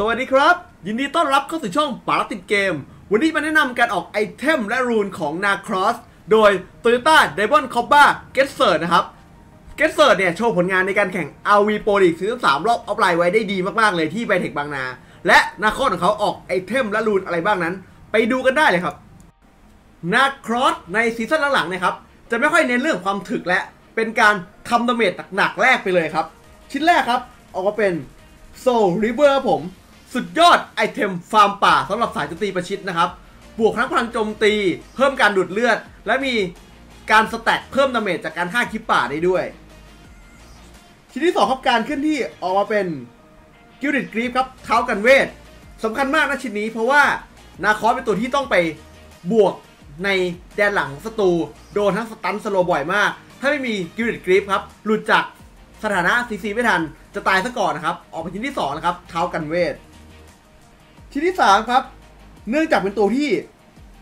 สวัสดีครับยินดีต้อนรับเข้าสู่ช่องป่าลับติดเกมวันนี้มาแนะนำการออกไอเทมและรูนของนาครอสโดย Toyota Diamond Cobra Getsert นะครับ Getsert เนี่ยโชว์ผลงานในการแข่ง RV Pro League 3 รอบออฟไลน์ไว้ได้ดีมากๆเลยที่ไบเทคบางนาและนาครอสของเขาออกไอเทมและรูนอะไรบ้างนั้นไปดูกันได้เลยครับนาครอสในซีซั่นหลังๆนะครับจะไม่ค่อยเน้นเรื่องความถึกและเป็นการทำดาเมจหนักๆแรกไปเลยครับชิ้นแรกครับออกมาเป็นEssence River ผมสุดยอดไอเทมฟาร์มป่าสำหรับสายโจมตีประชิดนะครับบวกทั้งพลังโจมตีเพิ่มการดูดเลือดและมีการสแต็กเพิ่มดาเมจจากการฆ่าคิปป่าได้ด้วยชิ้นที่2ครับการขึ้นที่ออกมาเป็นกิลดิดกรีฟครับเท้ากันเวทสำคัญมากนะชิ้นนี้เพราะว่านาคอสเป็นตัวที่ต้องไปบวกในแดนหลังของศัตรูโดนทั้งสตันสโลบ่อยมากถ้าไม่มีกิลดิดกรีฟครับหลุดจากสถานะซีซีไม่ทันจะตายซะก่อนนะครับออกไปชิ้นที่2นะครับเท้ากันเวทชิ้นที่3ครับเนื่องจากเป็นตัวที่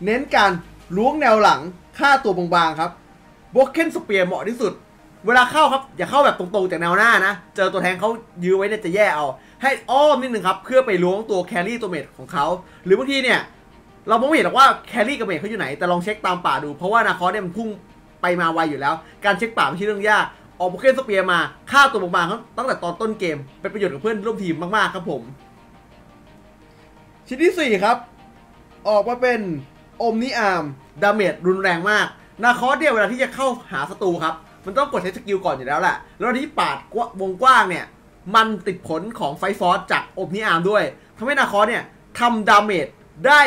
เน้นการล้วงแนวหลังฆ่าตัวบางๆครับบล็อกเคนสเปียร์เหมาะที่สุดเวลาเข้าครับอย่าเข้าแบบตรงๆจากแนวหน้านะเจอตัวแทงเขายื้อไว้เนี่ยจะแย่เอาให้อ้อมนิดนึงครับเพื่อไปล้วงตัวแครี่ตัวเมจของเขาหรือบางทีเนี่ยเราไม่เห็นหรอกว่าแครี่กับเมจเขาอยู่ไหนแต่ลองเช็คตามป่าดูเพราะว่านาคอสเนี่ยมันพุ่งไปมาไวอยู่แล้วการเช็คป่าไม่ใช่เรื่องยากออกโปเกมอนสเปียร์มาฆ่าตัวบางๆครับตั้งแต่ตอนต้นเกมเป็นประโยชน์กับเพื่อนร่วมทีมมากๆครับผมชิ้นที่4ครับออกมาเป็นอมนิอาร์มดาเมจรุนแรงมากนาคอสเนี่ยเวลาที่จะเข้าหาศัตรูครับมันต้องกดใช้สกิลก่อนอยู่แล้วแหละแล้วที่ปาดวงกว้างเนี่ยมันติดผลของไฟฟอร์สจากอมนิอาร์มด้วยทำให้นาคอสเนี่ยทำดาเมจได้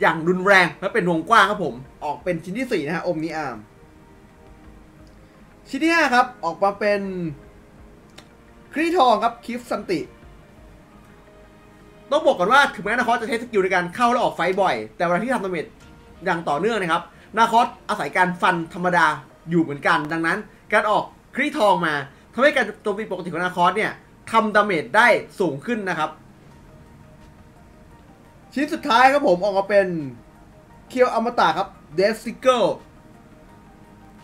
อย่างรุนแรงและเป็นวงกว้างครับผมออกเป็นชิ้นที่4นะฮะอมนิอาร์มชิ้นที่5ครับออกมาเป็นครีทองครับคลิฟสันติต้องบอกก่อนว่าถึงแม้นาคอสจะใช้สกิลในการเข้าและออกไฟบ่อยแต่เวลาที่ทำดาเมจอย่างต่อเนื่องนะครับนาคอสอาศัยการฟันธรรมดาอยู่เหมือนกันดังนั้นการออกครีทองมาทำให้การโจมตีปกติของนาคอสเนี่ยทำดาเมจได้สูงขึ้นนะครับชิ้นสุดท้ายครับผมออกมาเป็นเคียวอมตะครับเดซิเกิล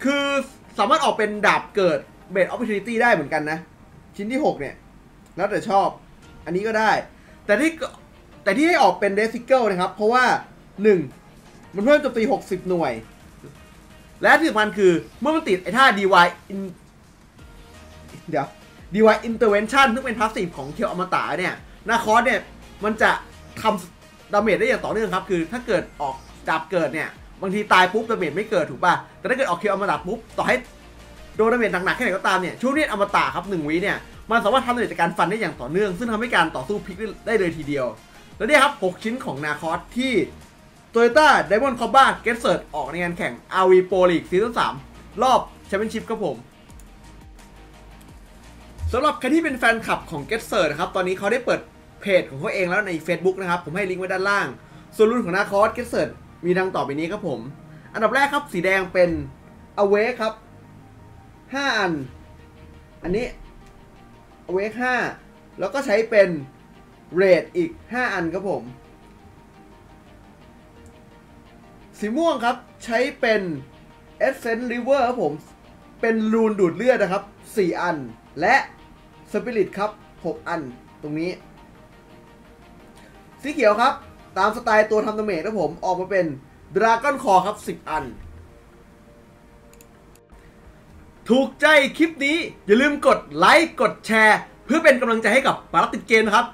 คือสามารถออกเป็นดาบเกิดเบสออปเปอร์นิตี้ได้เหมือนกันนะชิ้นที่6เนี่ยแล้วแต่ชอบอันนี้ก็ได้แต่ที่ให้ออกเป็นเดซิเกิลนะครับเพราะว่า1มันเพิ่มโจมตี60หน่วยและที่สำคัญคือเมื่อมันติดไอ้ท่า DY Intervention ซึ่งเป็นพาสซีฟของเคียวอมตะเนี่ยนาคอสเนี่ยมันจะทำดาเมจได้อย่างต่อเนื่องครับคือถ้าเกิดออกดาบเกิดเนี่ยบางทีตายปุ๊บดาเมจไม่เกิดถูกป่ะแต่ถ้าเกิดออกเคียวอมตะปุ๊บต่อให้โดนดาเมจหนักๆแค่ไหนก็ตามเนี่ยช่วงนี้อมตะครับ1วิเนี่ยมันสามารถทำดาเมจจากการฟันได้อย่างต่อเนื่องซึ่งทำให้การต่อสู้พลิกได้เลยทีเดียวแล้วเนี่ยครับ6ชิ้นของนาคอสที่ Toyota Diamond Cobra Getsert ออกในงานแข่ง RV Pro League ซีซั่น 3 รอบแชมเปี้ยนชิพครับผมสำหรับใครที่เป็นแฟนคลับของ Getsert นะครับตอนนี้เขาได้เปิดเพจของเขาเองแล้วใน Facebook นะครับผมให้ลิงก์ไว้ด้านล่างส่วนรุ่นของนาคอส Getsertมีดังต่อไปนี้ครับผมอันดับแรกครับสีแดงเป็น Awake ครับ5อันอันนี้ Awake 5แล้วก็ใช้เป็น Red อีก5อันครับผมสีม่วงครับใช้เป็น Essence River ครับผมเป็นรูนดูดเลือดนะครับ4อันและ Spirit ครับ6อันตรงนี้สีเขียวครับตามสไตล์ตัวทำดาเมจนะผมออกมาเป็น Dragon Core ครับ10อันถูกใจคลิปนี้อย่าลืมกดไลค์กดแชร์เพื่อเป็นกำลังใจให้กับป่าลับติดเกมนะครับ